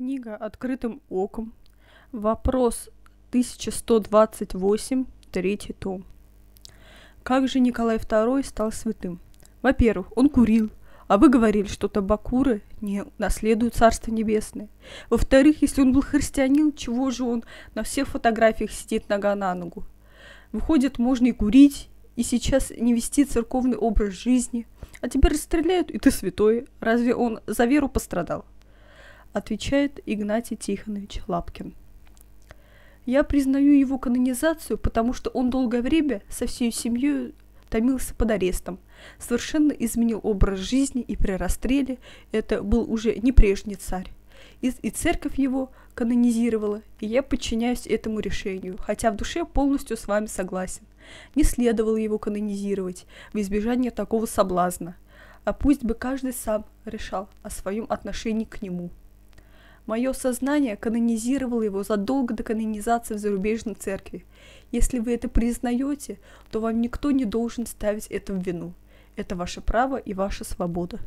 Книга «Открытым оком». Вопрос 1128, третий том. Как же Николай II стал святым? Во-первых, он курил, а вы говорили, что табакуры не наследуют Царство Небесное. Во-вторых, если он был христианин, чего же он на всех фотографиях сидит нога на ногу? Выходит, можно и курить, и сейчас не вести церковный образ жизни. А тебя расстреляют, и ты святой. Разве он за веру пострадал? Отвечает Игнатий Тихонович Лапкин. Я признаю его канонизацию, потому что он долгое время со всей семьей томился под арестом, совершенно изменил образ жизни, и при расстреле это был уже не прежний царь. И церковь его канонизировала, и я подчиняюсь этому решению, хотя в душе полностью с вами согласен. Не следовало его канонизировать в избежание такого соблазна. А пусть бы каждый сам решал о своем отношении к нему. Мое сознание канонизировало его задолго до канонизации в зарубежной церкви. Если вы это признаете, то вам никто не должен ставить это в вину. Это ваше право и ваша свобода.